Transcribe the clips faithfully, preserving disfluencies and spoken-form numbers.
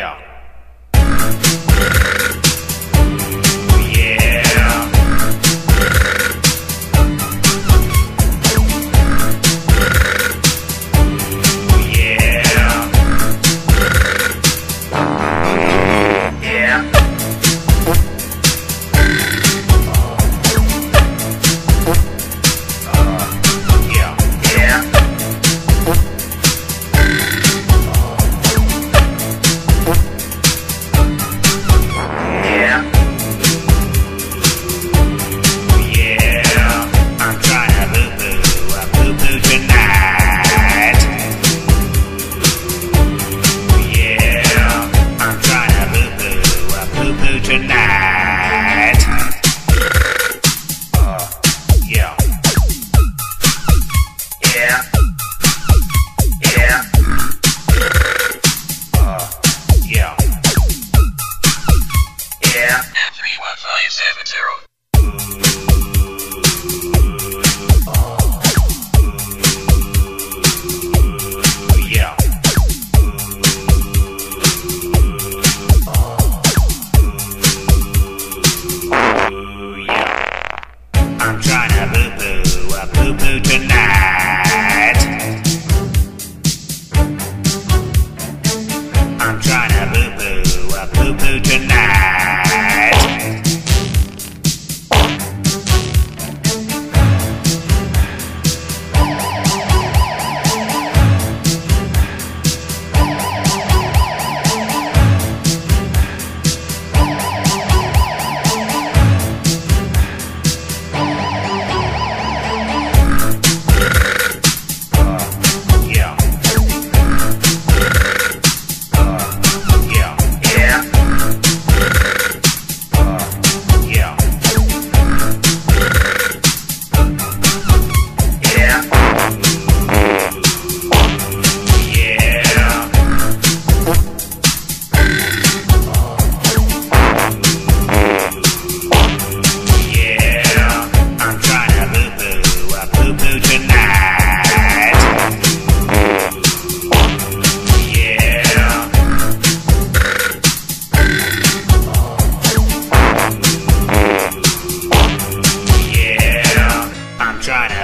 Yeah.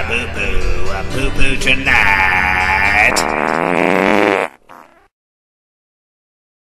Boo-boo, a boo-boo tonight.